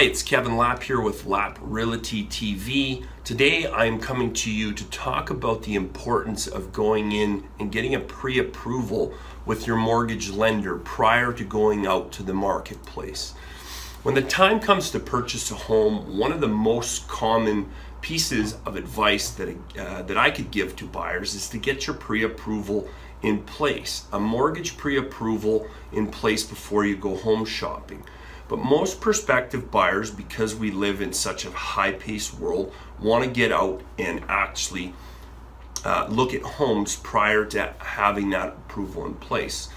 Hi, it's Kevin Lapp here with Lapp Realty TV. Today I'm coming to you to talk about the importance of going in and getting a pre-approval with your mortgage lender prior to going out to the marketplace. When the time comes to purchase a home, one of the most common pieces of advice that I could give to buyers is to get your pre-approval in place, a mortgage pre-approval in place before you go home shopping. But most prospective buyers, because we live in such a high-paced world, want to get out and actually look at homes prior to having that approval in place.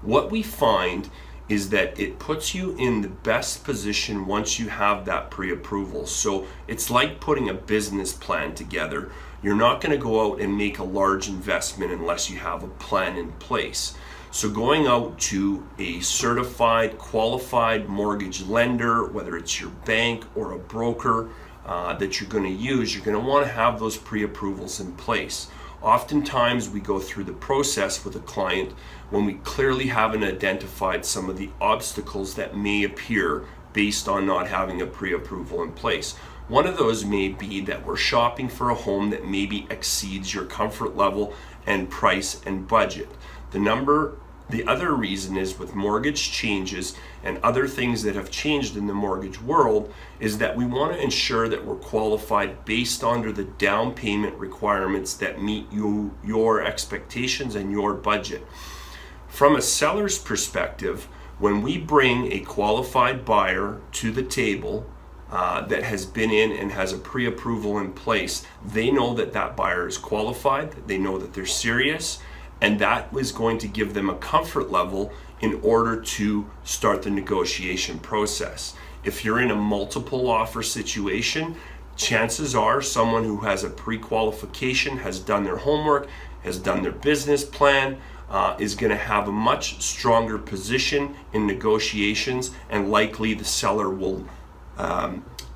What we find is that it puts you in the best position once you have that pre-approval. So it's like putting a business plan together. You're not going to go out and make a large investment unless you have a plan in place. So going out to a certified, qualified mortgage lender, whether it's your bank or a broker that you're going to use, you're going to want to have those pre-approvals in place. Oftentimes we go through the process with a client when we clearly haven't identified some of the obstacles that may appear based on not having a pre-approval in place. One of those may be that we're shopping for a home that maybe exceeds your comfort level and price and budget. The other reason is with mortgage changes and other things that have changed in the mortgage world is that we want to ensure that we're qualified based under the down payment requirements that meet your expectations and your budget. From a seller's perspective, when we bring a qualified buyer to the table that has been in and has a pre-approval in place, they know that that buyer is qualified, they know that they're serious, and that was going to give them a comfort level in order to start the negotiation process. If you're in a multiple offer situation, chances are someone who has a pre-qualification has done their homework, has done their business plan, is going to have a much stronger position in negotiations, and likely the seller will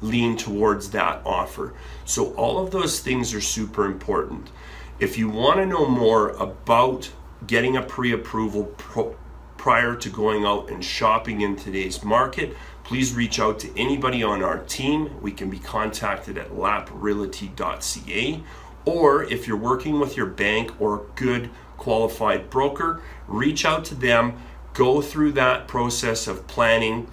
lean towards that offer. So all of those things are super important. If you want to know more about getting a pre-approval prior to going out and shopping in today's market, please reach out to anybody on our team. We can be contacted at lapprealty.ca, or if you're working with your bank or a good qualified broker, reach out to them, go through that process of planning,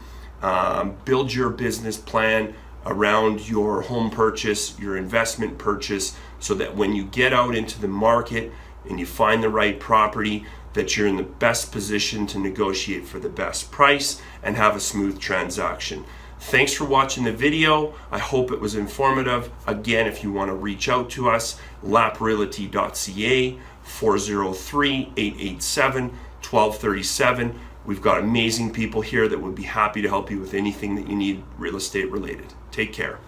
build your business plan around your home purchase, your investment purchase, so that when you get out into the market and you find the right property, that you're in the best position to negotiate for the best price and have a smooth transaction. Thanks for watching the video. I hope it was informative. Again, if you want to reach out to us, lapprealty.ca, 403-887-1237. We've got amazing people here that would be happy to help you with anything that you need real estate related. Take care.